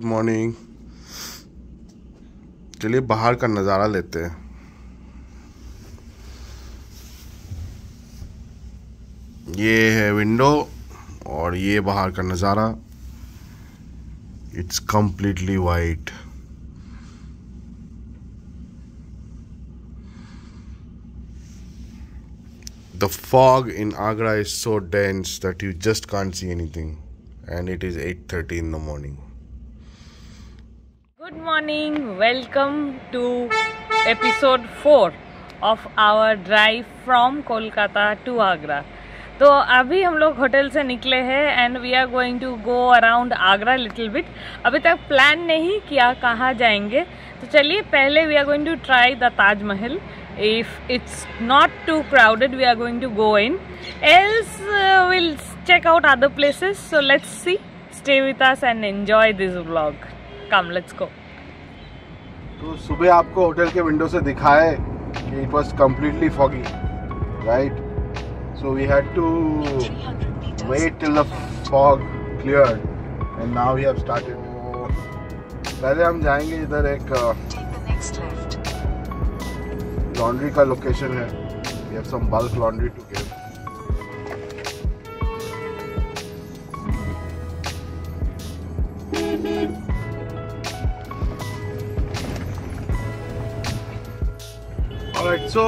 Good morning. चलिए बाहर का नज़ारा लेते हैं। ये है विंडो और ये बाहर का नज़ारा। It's completely white. The fog in Agra is so dense that you just can't see anything, and it is 8:30 in the morning. Good morning. Welcome to episode 4 of our drive from Kolkata to Agra. तो अभी हम लोग hotel से निकले हैं and we are going to go around Agra little bit. अभी तक plan नहीं किया कहाँ जाएंगे, तो चलिए पहले we are going to try the Taj Mahal. If it's not too crowded we are going to go in, else will check out other places. So let's see, stay with us and enjoy this vlog. Come let's go. तो सुबह आपको hotel के window से दिखाए कि it was completely foggy, right? So we had to wait till the fog cleared, and now we have started. पहले हम जाएंगे इधर एक laundry का location है. We have some bulk laundry to give. Alright, so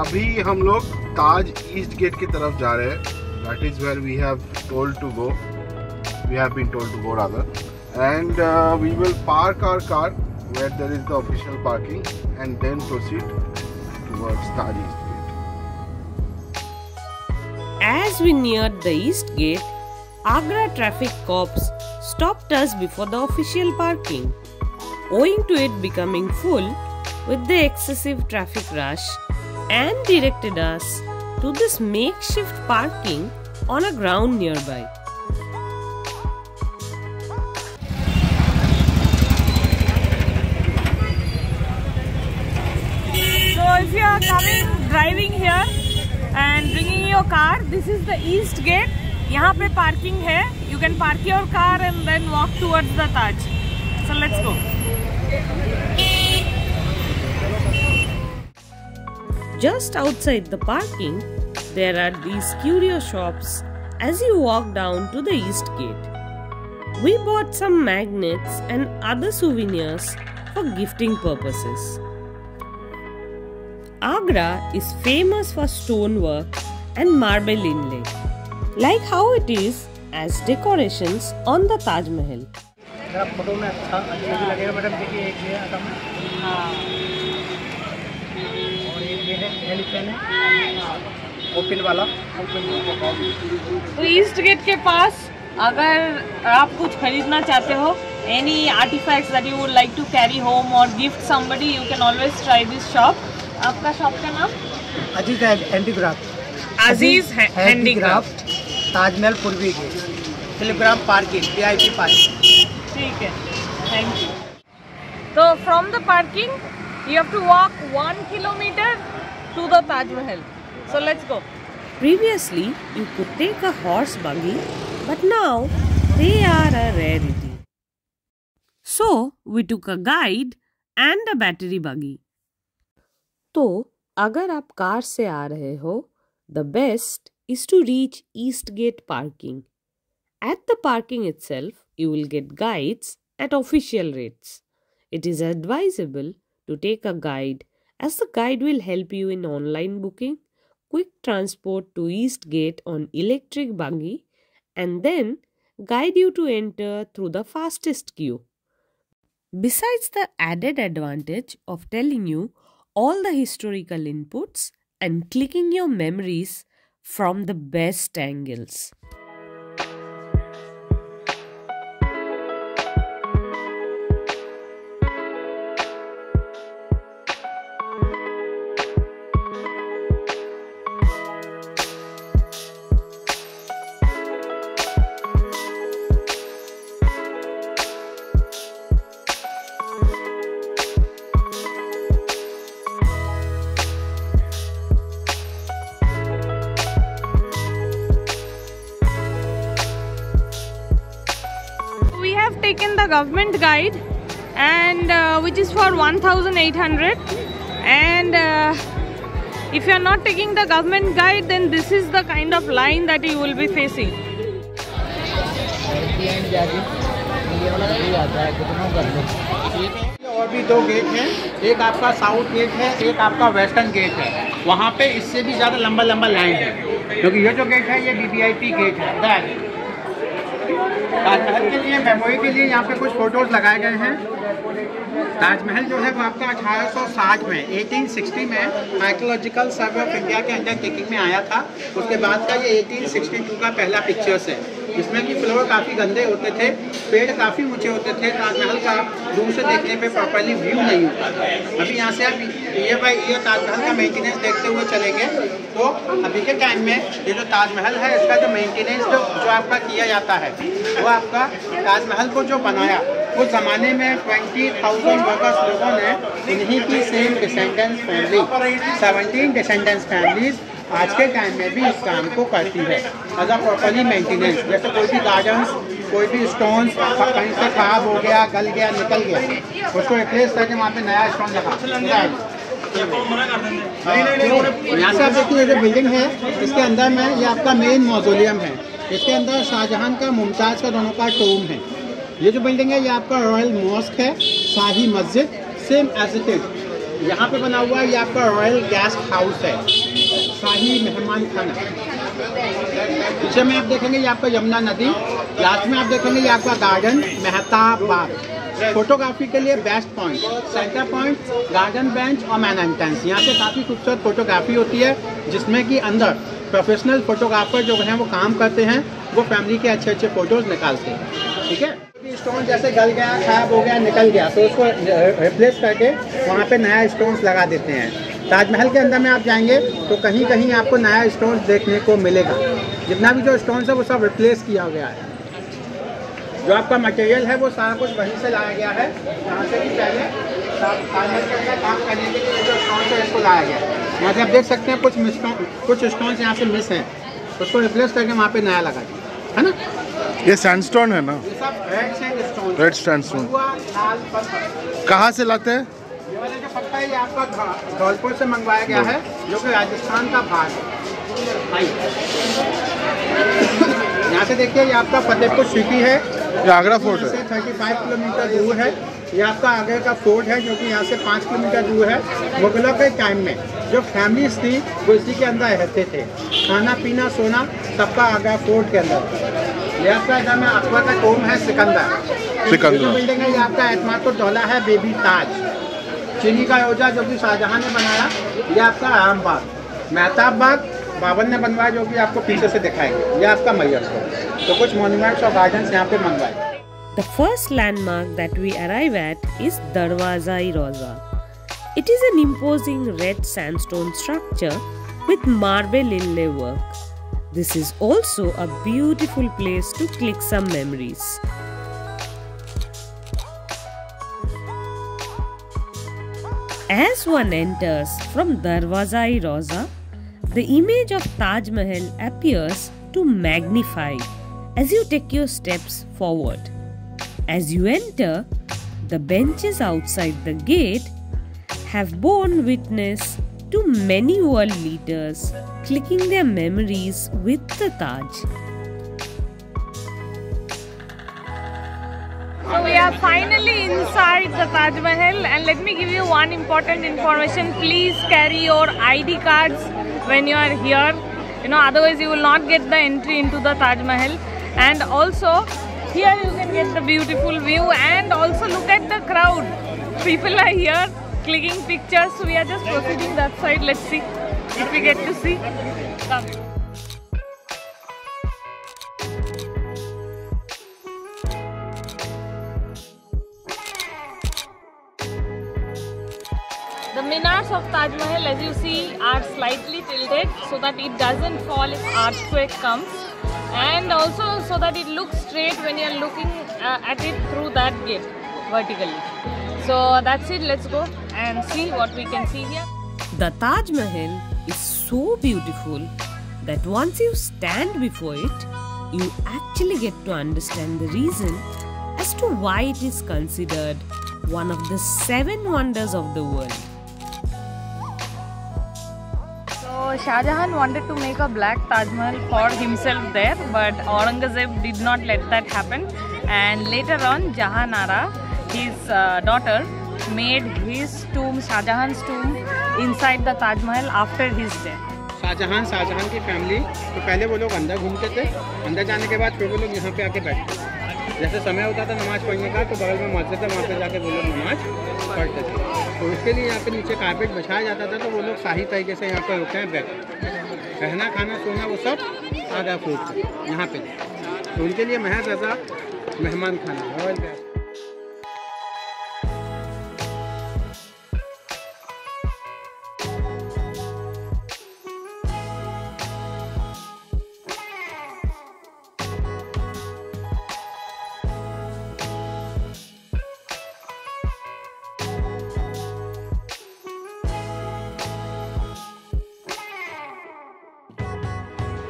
अभी हम लोग ताज ईस्ट गेट की तरफ जा रहे हैं. That is where we have told to go, we have been told to go rather, and we will park our car where there is the official parking and then proceed towards Taj east gate. As we neared the east gate, Agra traffic cops stopped us before the official parking. Owing to it becoming full with the excessive traffic rush, and directed us to this makeshift parking on a ground nearby. So if you are coming driving here and bringing your car, this is the east gate. यहाँ पे parking है. You can park your car and then walk towards the Taj. So let's go. Just outside the parking, there are these curio shops as you walk down to the east gate. We bought some magnets and other souvenirs for gifting purposes. Agra is famous for stonework and marble inlay, like how it is as decorations on the Taj Mahal. Open वाला तो east gate के पास अगर आप कुछ खरीदना चाहते हो, any artifacts that you would like to carry home और gift somebody, you can always try this shop. आपका शॉप का नाम? अजीज हैंडीक्राफ्ट. अजीज हैंडीक्राफ्ट, ताजमहल पूर्वी gate, kilogram parking, VIP parking. ठीक है, थैंक यू. तो from the parking you have to walk 1 kilometer to the Taj Mahal. So let's go. Previously you could take a horse buggy, but now they are a rarity. So we took a guide and a battery buggy. तो अगर आप car से आ रहे हो, the best is to reach East Gate parking. At the parking itself, you will get guides at official rates. It is advisable to take a guide, as the guide will help you in online booking, quick transport to East Gate on electric buggy, and then guide you to enter through the fastest queue. Besides the added advantage of telling you all the historical inputs and clicking your memories from the best angles. the government guide, and which is for 1800. And if you are not taking the government guide, then this is the kind of line that you will be facing. और भी दो gate हैं, एक आपका south gate है, एक आपका western gate है। वहाँ पे इससे भी ज़्यादा लंबा लंबा लाइन है, क्योंकि ये जो गेट है ये वीवीआईपी गेट है। ताजमहल के लिए मेमोरी के लिए यहाँ पे कुछ फोटोज लगाए गए हैं। ताजमहल जो है वो आपका 1860 में 1860 में आर्कियोलॉजिकल सर्वे ऑफ इंडिया के अंडर टेकिंग में आया था। उसके बाद का ये 1862 का पहला पिक्चर्स है, जिसमें कि फ्लोर काफ़ी गंदे होते थे, पेड़ काफ़ी ऊंचे होते थे। ताजमहल का दूर से देखने पे प्रॉपर्ली व्यू नहीं होता। अभी यहाँ से आप ईयर बाई ईयर ताजमहल का मेंटेनेंस देखते हुए चलेंगे तो अभी के टाइम में ये जो ताजमहल है इसका जो मेंटेनेंस जो आपका किया जाता है वो आपका ताजमहल को जो बनाया उस ज़माने में 20,000 वर्कर्स लोगों ने इन्हीं की same descendants family 17 descendants families आज के टाइम में भी इस काम को करती है एज अ प्रॉपर्ली मेंटेनेंस। जैसे कोई भी गार्डन्स, कोई भी स्टोन्स कहीं से खराब हो गया, गल गया, निकल गया, उसको रिप्लेस करके वहाँ पे नया स्टोन लगा। यहाँ से आप देखिए जो बिल्डिंग है इसके अंदर में ये आपका मेन मौजोलियम है। इसके अंदर शाहजहां का, मुमताज़ का दोनों का टोम है। ये जो बिल्डिंग है ये आपका रॉयल मॉस्क है, शाही मस्जिद सेम एज इट इज। यहाँ पे बना हुआ ये आपका रॉयल गेस्ट हाउस है, शाही मेहमान खाना। पीछे में आप देखेंगे ये आपका यमुना नदी, लास्ट में आप देखेंगे ये आपका गार्डन मेहताब बाग। फोटोग्राफी के लिए best point centre point, garden bench और मैन एंट्रेंस। यहाँ से काफ़ी खूबसूरत फोटोग्राफी होती है, जिसमें कि अंदर प्रोफेशनल फोटोग्राफर जो हैं वो काम करते हैं, वो फैमिली के अच्छे अच्छे फोटोज निकालते हैं। ठीक है, स्टोन जैसे गल गया, खराब हो गया, निकल गया तो उसको रिप्लेस करके वहाँ पे नया स्टोन्स लगा देते हैं। ताजमहल के अंदर में आप जाएंगे तो कहीं कहीं आपको नया स्टोन्स देखने को मिलेगा। जितना भी जो स्टोन्स है वो सब रिप्लेस किया गया है। जो आपका मटेरियल है वो सारा कुछ वहीं से लाया गया है, यहाँ से भी पहले ताजमहल के अंदर काम करने के लिए जो स्टोन है इसको लाया गया है। यहाँ से आप देख सकते हैं कुछ स्टोन्स यहाँ से मिस हैं, उसको रिप्लेस करके वहाँ पे नया लगा दिया है ना। ये सैंडस्टोन है ना, ये सब रेड सैंडस्टोन। कहाँ से लाते हैं ये वाला जो पत्ता है? ये आपका धौलपुर से मंगवाया गया है, जो कि राजस्थान का भाग है। यहाँ से देखिए ये आपका फतेहपुर सिकरी है, ये आगरा फोर्ट है, 35 किलोमीटर दूर है। ये आपका आगरा का फोर्ट है जो कि यहाँ से 5 किलोमीटर दूर है। मुगलों के टाइम में जो फैमिलीज थी वो इसी के अंदर रहते थे, खाना पीना सोना सबका आगरा फोर्ट के अंदर। ये आपका एकदम अकबर का टॉम है, सिकंदर। जो बिल्डिंग है ये आपका एतमाद दौला है, बेबी ताज, चीनी का रोजा जो कि शाहजहां ने बनाया। ये आपका आरामबाग, मेहताब बाग बावन ने बनवाया, जो कि आपको पीछे से दिखाएंगे। ये आपका मैयर तो कुछ मॉन्यूमेंट्स और गार्डन्स यहाँ पे बनवाए। The first landmark that we arrive at is Darwaza-i Roza. It is an imposing red sandstone structure with marble inlay work. This is also a beautiful place to click some memories. As one enters from Darwaza-i Roza, the image of Taj Mahal appears to magnify as you take your steps forward. As you enter, the benches outside the gate have borne witness to many world leaders clicking their memories with the Taj. So we are finally inside the Taj Mahal, and let me give you one important information. Please carry your ID cards when you are here, you know, otherwise you will not get the entry into the Taj Mahal. And also here you can get the beautiful view, and also look at the crowd. People are here clicking pictures. So we are just proceeding that side. Let's see if we get to see. Come. Minars of Taj Mahal, as you see, are slightly tilted so that it doesn't fall if earthquake comes, and also so that it looks straight when you are looking at it through that gate vertically. So that's it. Let's go and see what we can see here. The Taj Mahal is so beautiful that once you stand before it, you actually get to understand the reason as to why it is considered one of the 7 wonders of the world. So Shah Jahan wanted to make a black Taj Mahal for himself there, but Aurangzeb did not let that happen, and later on Jahanara, his daughter, made his tomb, Shah Jahan's tomb, inside the Taj Mahal after his death. Shah Jahan की family तो पहले वो लोग अंदर घूमते थे, अंदर जाने के बाद फिर वो लोग यहाँ पे आके बैठते थे। जैसे समय होता था नमाज पढ़ने का तो बगल में मस्जिद है, वहाँ पे जाके वो लोग नमाज पढ़ते थे। तो इसके लिए यहाँ पे नीचे कारपेट बिछाया जाता था, तो वो लोग शाही तरीके से यहाँ पर रुकते हैं, बैठते, रहना खाना सोना वो सब आगरा फोर्ट है यहाँ पे, तो उनके लिए महज रजा मेहमान खाना है।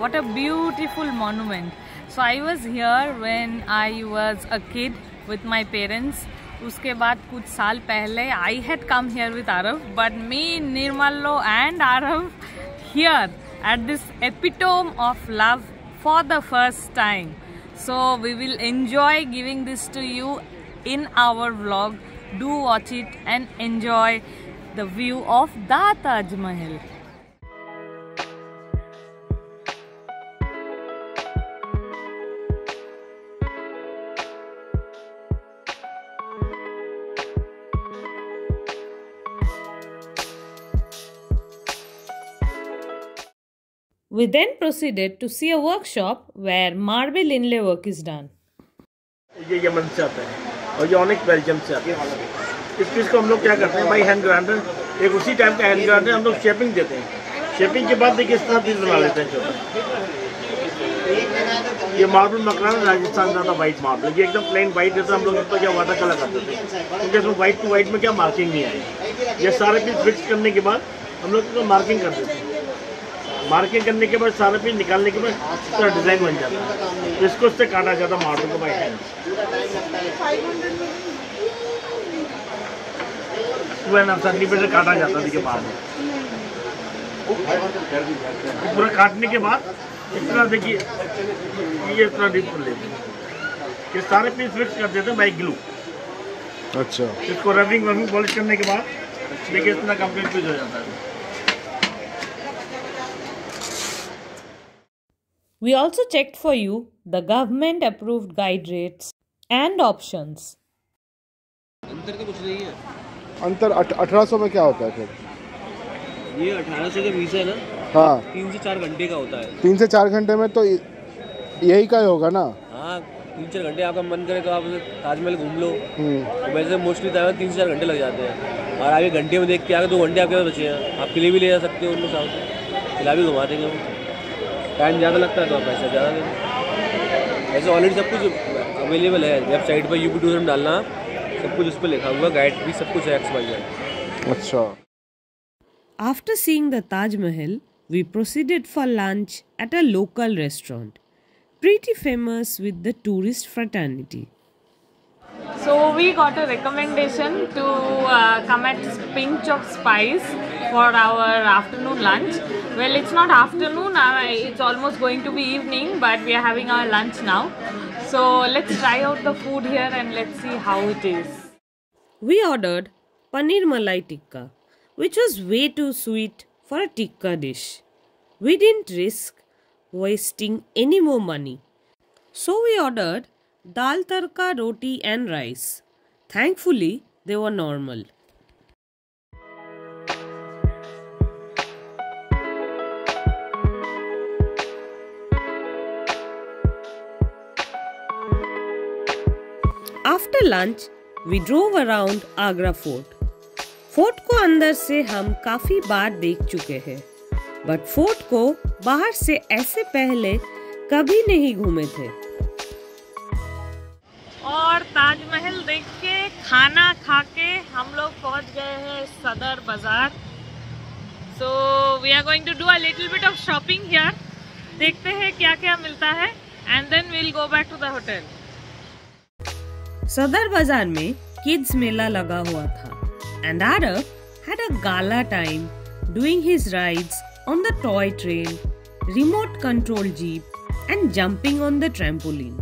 What a beautiful monument. So I was here when I was a kid with my parents. उसके बाद कुछ साल पहले I had come here with Arav, but me, Nirmalo and Arav here at this epitome of love for the first time. So we will enjoy giving this to you in our vlog. Do watch it and enjoy the view of the Taj Mahal. We then proceeded to see a workshop where marble inlay work is done. ये Yemen से आता है और unique Belgium से आता है। इस piece को हम लोग क्या करते हैं भाई, हैंड ग्राइंडर, एक उसी टाइप का हैंड ग्राइंडर, हम लोग शेपिंग देते हैं। शेपिंग के बाद देखिए इस तरह पीस बना लेते हैं छोटा। ये मार्बल मकरान राजस्थान का था, वाइट मार्बल, ये एकदम प्लेन वाइट जैसा हम लोग इसको क्या वाटर कलर करते थे, क्योंकि इसमें वाइट टू वाइट में क्या मार्किंग नहीं आई। ये सारे पीस फिक्स करने के बाद हम लोग इसको मार्किंग कर देते हैं। मार्किंग करने के बाद सारा पीस निकालने के बाद पूरा डिज़ाइन बन जाता है, इसको उससे काटा जाता है मार्बल को बाई हैंड। 2.5 सेंटीमीटर काटा जाता है, बाद पूरा काटने के बाद इतना देखिए ये इतना डीप कर लेते हैं, ये सारे पीस फिक्स कर देते हैं बाई ग्लू। अच्छा, इसको रबिंग वबिंग पॉलिश करने के बाद देखिए इतना कम्प्लीट पीस हो जाता है। We also checked for you the government approved guide rates and options. अंतर का कुछ नहीं है। अंतर 1800 में क्या होता है फिर? ये 1800 के बीच है ना? हाँ। 3 से 4 घंटे का होता है। 3 से 4 घंटे में तो यही का होगा ना? हाँ, 3-4 घंटे आपका मन करे तो आप ताजमहल घूम लो। तो वैसे मोस्टली ताजमहल 3 से 4 घंटे लग जाते हैं, और आप ये घंटे में देख के आगे 2 घंटे आपके पास बचे हैं, आप किले भी ले जा सकते हो, उनको साथ किला भी घुमा देंगे। टाइम ज़्यादा लगता है तो आप पैसा ज़्यादा देते। वैसे ऑलरेडी सब कुछ अवेलेबल है, वेबसाइट पर यूट्यूब डालना, सब कुछ उस पर लिखा हुआ, गाइड भी सब कुछ है एक्स वाई। अच्छा। After seeing the Taj Mahal, we proceeded for lunch at a local restaurant, pretty famous with the tourist fraternity. So we got a recommendation to come at Pinch of Spice for our afternoon lunch. Well, it's not afternoon, it's almost going to be evening, but we are having our lunch now. So let's try out the food here and let's see how it is. We ordered paneer malai tikka, which was way too sweet for a tikka dish. We didn't risk wasting any more money, so we ordered dal tarka, roti and rice. Thankfully, they were normal. After lunch, we drove around Agra Fort. Fort को अंदर से हम काफी बार देख चुके हैं, but Fort को बाहर से ऐसे पहले कभी नहीं घूमे थे। और ताजमहल देख के खाना खा के हम लोग पहुँच गए हैं सदर बाजार। So we are going to do a little bit of shopping here. देखते हैं क्या क्या मिलता है, and then we'll go back to the hotel. सदर बाजार में किड्स मेला लगा हुआ था and Aarav had a gala time doing his rides on the toy train, remote control jeep and jumping on the trampoline.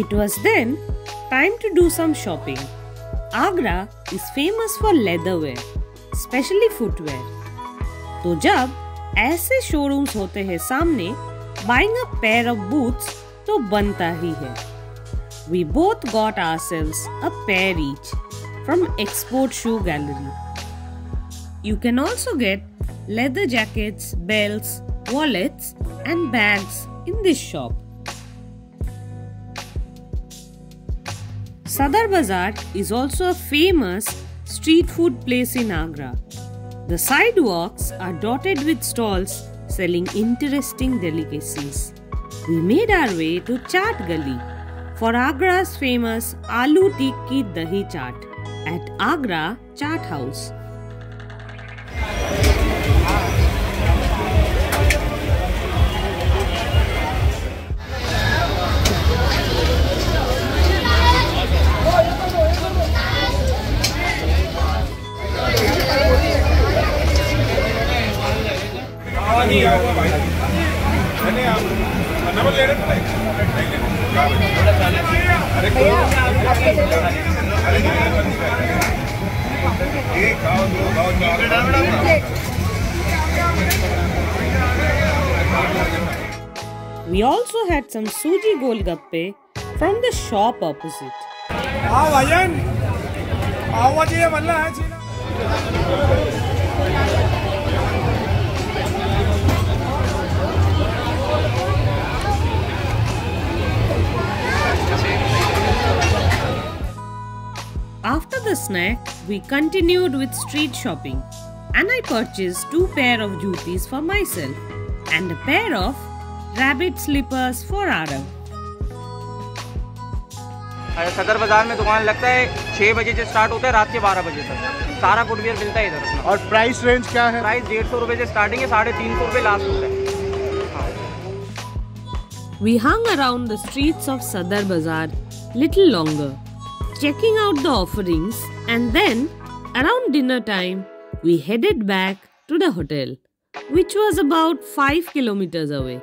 It was then time to do some shopping. Agra is famous for leatherware, especially footwear. तो जब ऐसे showrooms होते हैं सामने, buying a pair of boots तो बनता ही है. We both got ourselves a pair each from Export Shoe Gallery. You can also get leather jackets, belts, wallets and bags in this shop. Sadar Bazaar is also a famous street food place in Agra. The sidewalks are dotted with stalls selling interesting delicacies. We made our way to Chaat Gali for Agra's famous Aloo Tikki Dahi Chaat at Agra Chaat House. We also had some Suji Golgappe from the shop opposite. After the snack, we continued with street shopping and I purchased 2 pair of jutis for myself and a pair of rabbit slippers for Arav. सदर बाजार में दुकान लगता है 6 बजे से start होता है रात के 12 बजे तक सारा गुडवियर मिलता है इधर. और प्राइस रेंज क्या है? प्राइस 150 रुपए से स्टार्टिंग है, 350 रुपए लास्ट होता है. We hung around the streets of Sadar Bazaar little longer, checking out the offerings, and then around dinner time we headed back to the hotel, which was about 5 kilometers away.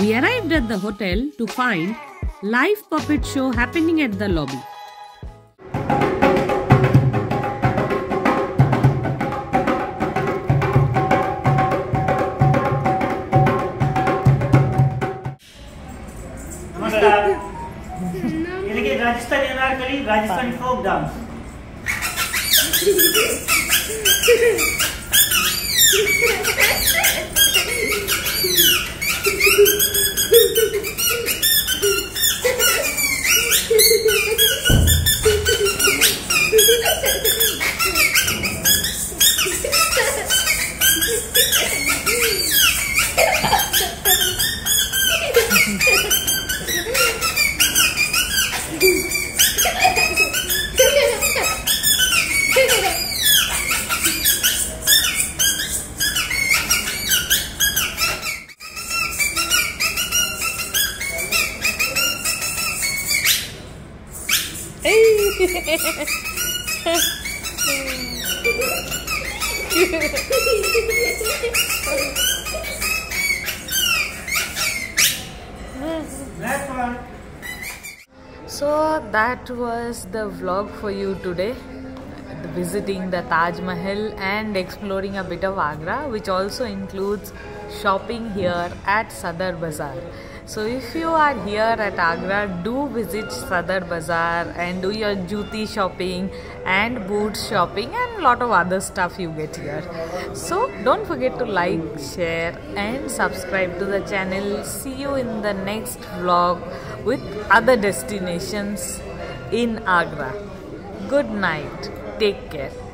We arrived at the hotel to find live puppet show happening at the lobby. Rajasthani folk dance. So that was the vlog for you today, visiting the Taj Mahal and exploring a bit of Agra, which also includes shopping here at Sadar Bazaar. So if you are here at Agra, do visit Sadar Bazaar and do your juti shopping and boots shopping and lot of other stuff you get here. So don't forget to like, share and subscribe to the channel. See you in the next vlog with other destinations in Agra. Good night. Take care.